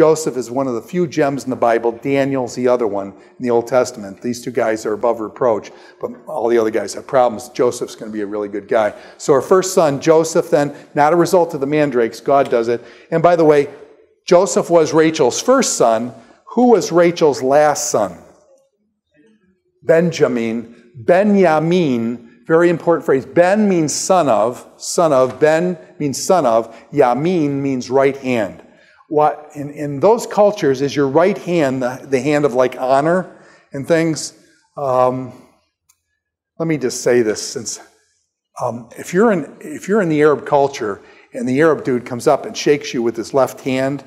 Joseph is one of the few gems in the Bible. Daniel's the other one in the Old Testament. These two guys are above reproach, but all the other guys have problems. Joseph's going to be a really good guy. So our first son, Joseph, then, not a result of the mandrakes. God does it. And by the way, Joseph was Rachel's first son. Who was Rachel's last son? Benjamin. Benjamin, very important phrase. Ben means son of. Son of. Ben means son of. Yamin means right hand. What in those cultures is your right hand the hand of like honor and things? Let me just say this, since if you're in the Arab culture and the Arab dude comes up and shakes you with his left hand,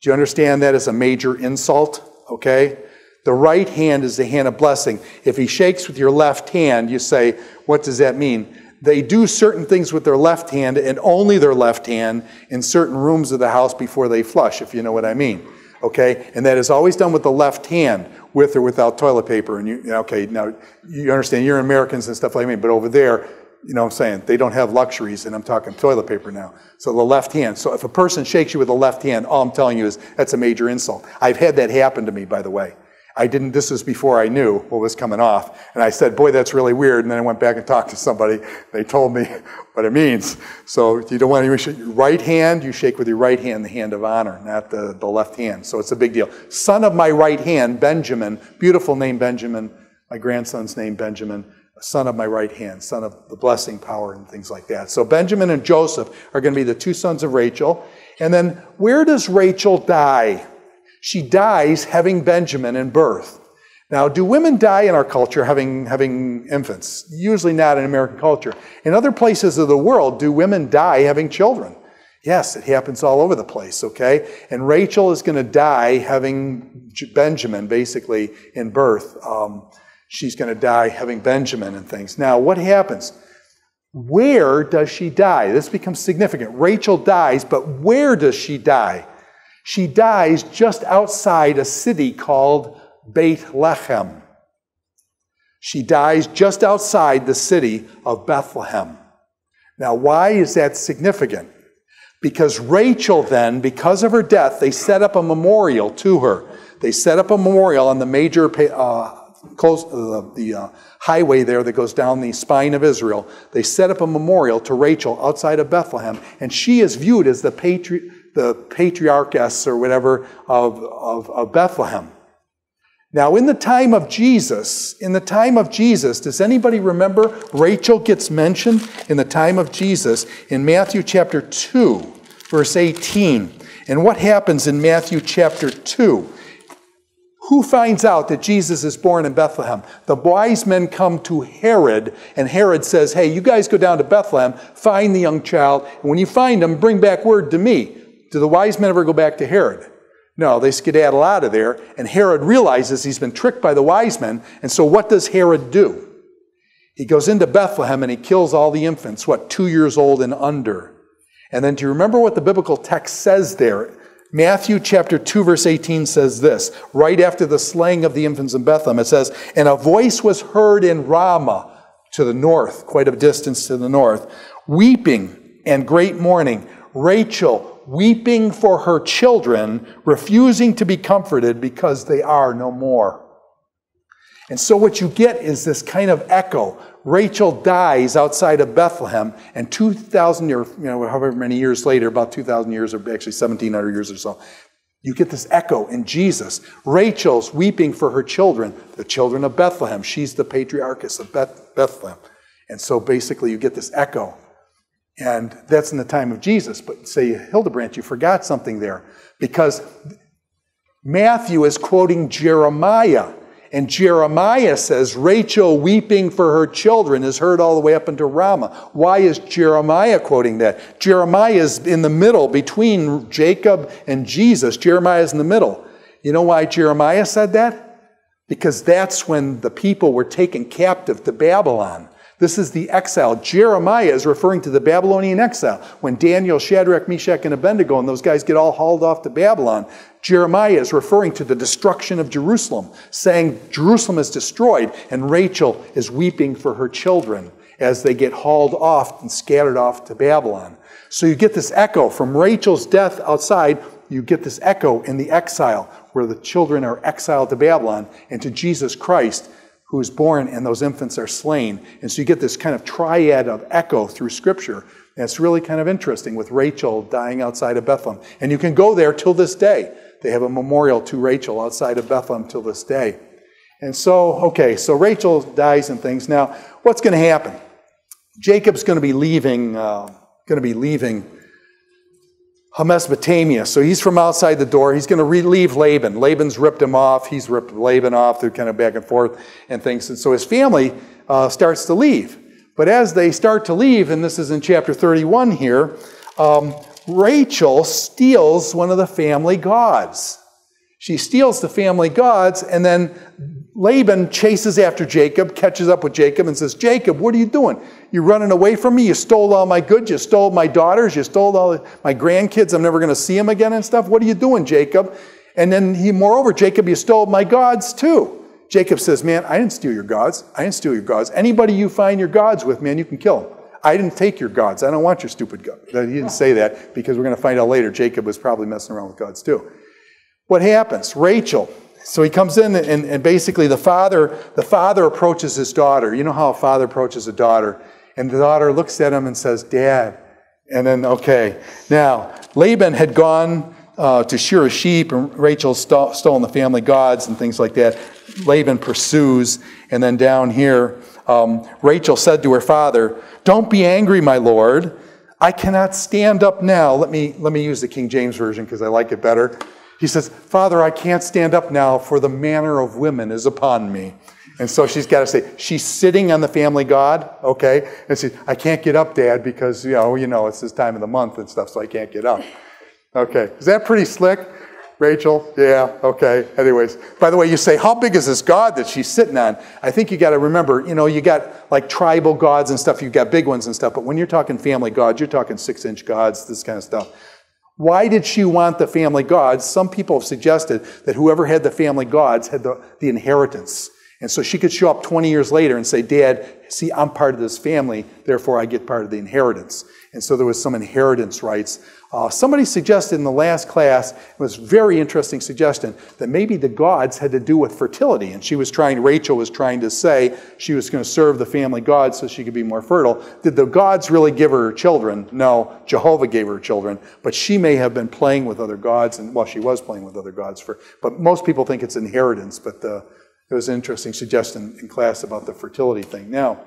do you understand that as a major insult? Okay, the right hand is the hand of blessing. If he shakes with your left hand, you say, what does that mean? They do certain things with their left hand and only their left hand in certain rooms of the house before they flush, if you know what I mean. Okay? And that is always done with the left hand, with or without toilet paper. And you, okay, now you understand, you're Americans and stuff like that, but over there, you know what I'm saying, they don't have luxuries, and I'm talking toilet paper now. So the left hand. So if a person shakes you with the left hand, all I'm telling you is that's a major insult. I've had that happen to me, by the way. I didn't, this was before I knew what was coming off. And I said, boy, that's really weird. And then I went back and talked to somebody. They told me what it means. So you don't want to shake your right hand. You shake with your right hand, the hand of honor, not the left hand. So it's a big deal. Son of my right hand, Benjamin. Beautiful name, Benjamin. My grandson's name, Benjamin. Son of my right hand, son of the blessing power and things like that. So Benjamin and Joseph are going to be the two sons of Rachel. And then where does Rachel die? She dies having Benjamin in birth. Now, do women die in our culture having infants? Usually not in American culture. In other places of the world, do women die having children? Yes, it happens all over the place, okay? And Rachel is going to die having Benjamin, basically, in birth. She's going to die having Benjamin and things. Now, what happens? Where does she die? This becomes significant. Rachel dies, but where does she die? She dies just outside a city called Bethlehem. She dies just outside the city of Bethlehem. Now, why is that significant? Because Rachel then, because of her death, they set up a memorial to her. They set up a memorial on the major highway there that goes down the spine of Israel. They set up a memorial to Rachel outside of Bethlehem, and she is viewed as the patriarchess or whatever of Bethlehem. Now, in the time of Jesus, does anybody remember Rachel gets mentioned in the time of Jesus in Matthew chapter 2, verse 18. And what happens in Matthew chapter 2? Who finds out that Jesus is born in Bethlehem? The wise men come to Herod, and Herod says, hey, you guys go down to Bethlehem, find the young child, and when you find him, bring back word to me. Do the wise men ever go back to Herod? No, they skedaddle out of there, and Herod realizes he's been tricked by the wise men, and so what does Herod do? He goes into Bethlehem and he kills all the infants, 2 years old and under. And then do you remember what the biblical text says there? Matthew chapter 2, verse 18 says this, right after the slaying of the infants in Bethlehem, it says, and a voice was heard in Ramah to the north, quite a distance to the north, weeping and great mourning, Rachel, weeping for her children, refusing to be comforted because they are no more. And so what you get is this kind of echo. Rachel dies outside of Bethlehem, and 2,000 years, however many years later, about 2,000 years, or actually 1,700 years or so, you get this echo in Jesus. Rachel's weeping for her children, the children of Bethlehem. She's the patriarchess of Bethlehem. And so basically you get this echo. And that's in the time of Jesus. But say, Hildebrandt, you forgot something there. Because Matthew is quoting Jeremiah. And Jeremiah says, Rachel weeping for her children is heard all the way up into Ramah. Why is Jeremiah quoting that? Jeremiah is in the middle between Jacob and Jesus. Jeremiah is in the middle. You know why Jeremiah said that? Because that's when the people were taken captive to Babylon. This is the exile. Jeremiah is referring to the Babylonian exile. When Daniel, Shadrach, Meshach, and Abednego and those guys get all hauled off to Babylon, Jeremiah is referring to the destruction of Jerusalem, saying Jerusalem is destroyed and Rachel is weeping for her children as they get hauled off and scattered off to Babylon. So you get this echo from Rachel's death outside. you get this echo in the exile where the children are exiled to Babylon and to Jesus Christ, who is born, and those infants are slain. And so you get this kind of triad of echo through Scripture. And it's really kind of interesting with Rachel dying outside of Bethlehem. And you can go there till this day. They have a memorial to Rachel outside of Bethlehem till this day. And so, okay, so Rachel dies and things. Now, what's going to happen? Jacob's going to be leaving Mesopotamia. So he's from outside the door. He's going to leave Laban. Laban's ripped him off. He's ripped Laban off. They're kind of back and forth and things. And so his family starts to leave. But as they start to leave, and this is in chapter 31 here, Rachel steals one of the family gods. She steals the family gods, and then Laban chases after Jacob, catches up with Jacob, and says, Jacob, what are you doing? You're running away from me? You stole all my goods? You stole my daughters? You stole all my grandkids? I'm never going to see them again and stuff? What are you doing, Jacob? And then he, moreover, Jacob, you stole my gods too. Jacob says, man, I didn't steal your gods. I didn't steal your gods. Anybody you find your gods with, man, you can kill them. I didn't take your gods. I don't want your stupid gods. He didn't say that because we're going to find out later Jacob was probably messing around with gods too. What happens? Rachel. So he comes in and basically the father approaches his daughter. You know how a father approaches a daughter. And the daughter looks at him and says, Dad. And then, okay. Now, Laban had gone to shear a sheep, and Rachel's stolen the family gods and things like that. Laban pursues, and then down here, Rachel said to her father, Don't be angry, my lord. I cannot stand up now. Let me use the King James Version because I like it better. He says, Father, I can't stand up now, for the manner of women is upon me. And so she's got to say, she's sitting on the family god, okay? And she, I can't get up, Dad, because, you know, it's this time of the month and stuff, so I can't get up. Okay, is that pretty slick? Rachel, yeah, okay, anyways. By the way, you say, how big is this god that she's sitting on? I think you got to remember, you know, you got like tribal gods and stuff, you got big ones and stuff, but when you're talking family gods, you're talking 6-inch gods, this kind of stuff. Why did she want the family gods? Some people have suggested that whoever had the family gods had the inheritance. And so she could show up 20 years later and say, Dad, see, I'm part of this family, therefore I get part of the inheritance. And so there was some inheritance rights. Somebody suggested in the last class, it was a very interesting suggestion, that maybe the gods had to do with fertility. And she was trying, Rachel was trying to say she was going to serve the family gods so she could be more fertile. Did the gods really give her children? No, Jehovah gave her children. But she may have been playing with other gods, and well, she was playing with other gods. But most people think it's inheritance, but it was an interesting suggestion in class about the fertility thing. Now,